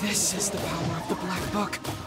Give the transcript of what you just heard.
This is the power of the Black Book.